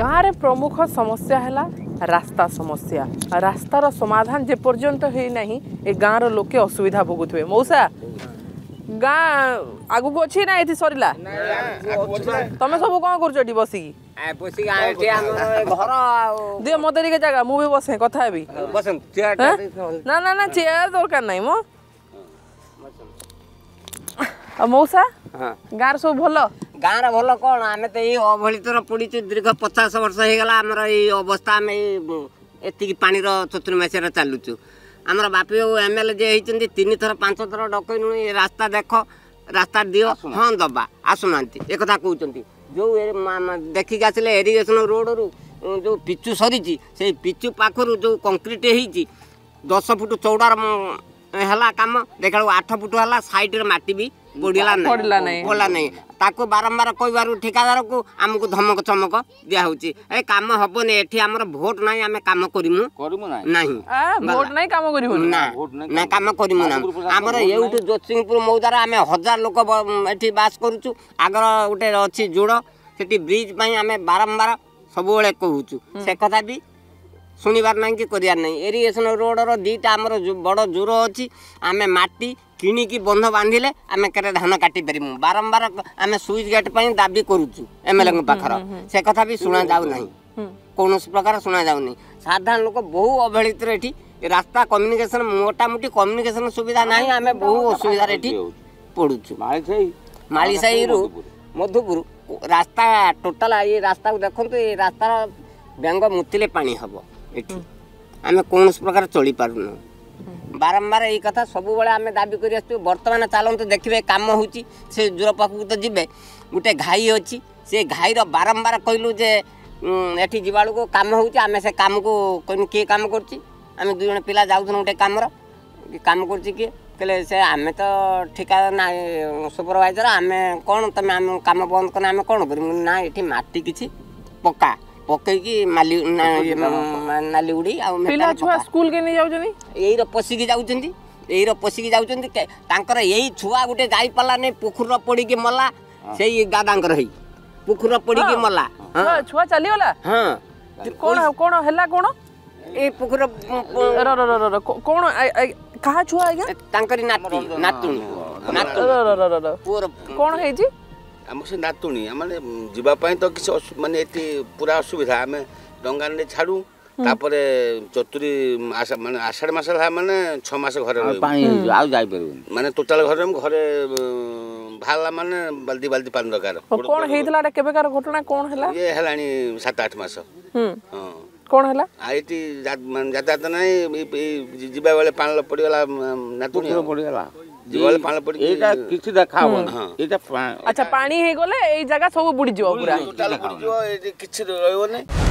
गाँव प्रमुख समस्या है रास्ता समस्या। रास्तार समाधान जेपर्यंत होना ये गाँव रोके असुविधा भोगुवे। मौसा गाँ आगु अच्छी ना ये सरला तुम सब कौन कर बसिकी दे मत जगह मुझे बसे कथा भी ना ना ना चेयर दरकार ना मो मौसा गाँव सब भल गाँव भल कौन आम तो ये अवहेलित पड़ी दीर्घ 50 वर्ष होगा आमर ये अवस्था आम एति पानी चतुर्मास चलुचु। आमर बापी बाबू एमएलए जे होती 3 थर 5 थर डकईनु ये रास्ता देख रास्ता दियो हाँ दबा आसुना एक कहते जो देखिक आसिले एरिगेशन रोड रु जो पिचु सरी से पिचु पाखर जो कंक्रीट होती 10 फुट चौड़ार है कम देखा 8 फुट है सैड मटी भी बढ़ला गला ना ताको बारंबार कह ठेकेदार को आमको धमक चमक दिया होची ए काम हबोनी एठी हमर वोट नाही आमे काम करिमु करिमु नाही वोट नाही काम करिमु ना ना काम करिमु ना। हमर एउठ जोसिंहपुर मौदार आमे 1000 लोक एठी बास करूचु आगर उठे अछि जोड़ सेठी ब्रिज पई आमे बारंबार सबोळे कहूचु से कथा भी सुनिबार नाही कि करियार नाही। एरिगेशन रोड रो दीटा हमर बड़ जोर अछि आमे माटी किणिकी बंध बांधिले आम केरे धान काटी पारिमु बारंबार आम सुइच गेट पर दाबी करूचु एमएलए पाखर से कथा भी सुना जाऊ नहीं कौन प्रकार सुना जाऊ नहीं। साधारण लोक बहु अवहेलित एठी रास्ता कम्युनिकेशन मोटामोटी कम्युनिकेशन सुविधा नहीं आम बहु असुविधार एठी पड़ुचु। मालीसाई रु मधुपुर रास्ता टोटाल ये रास्ता देखते ये रास्ता व्यंग मुतिले पानी हम एठी आम कौन प्रकार चली पारनु बारंबार ये कथा सब बेले आम दाबी कर बर्तमान चलते देखिए कम हो जोर पाखक तो जी गोटे घाई अच्छी से घाई बारंबार कहलु जे एटी जीवा बेलू कम होम से कम को कहूँ किए कम करें 2 जन पिला जाऊँ गोटे कमर कम करे से आम तो ठेकेदार ना सुपरवाइजर आम कौन तुम आम कम बंद करना आम कौन करा ये मटी कि पक्का पकई नाली उड़ी पिला छुआ स्कूल के नहीं जाऊँ पशिकी जाऊँ पशिकी जाऊँर यही छुआ गोटे जापारे पोखर पड़ी कि मल्ला से दादांर ही पोखर पड़ी कि मल्ला छुआ चलीगला हाँ कौन कौन है कौन ये पोखर कौन क्या छुआ कौन है आम से नातुणी आम जावाई तो किसी मानते ये पूरा असुविधा आम डंगा ने छाड़ू तापर चतुरी मान आषाढ़ मस मैंने 6 मास घर मानते टोटाल घर घरे बाहर मानने बाल्टी बाल्टी पानी दरकार घटना कौन है ये है 7-8 मास हाँ कौन है यातायात ना जीवा बेले पानी पड़गला नातुणी पड़गला जीवाले पानी पड़ी एटा किछि देखा होना एटा अच्छा पानी हे गले ए जगह सब बुडी जीव पूरा टोटल बुडी जीव ए किछि रहयो नै।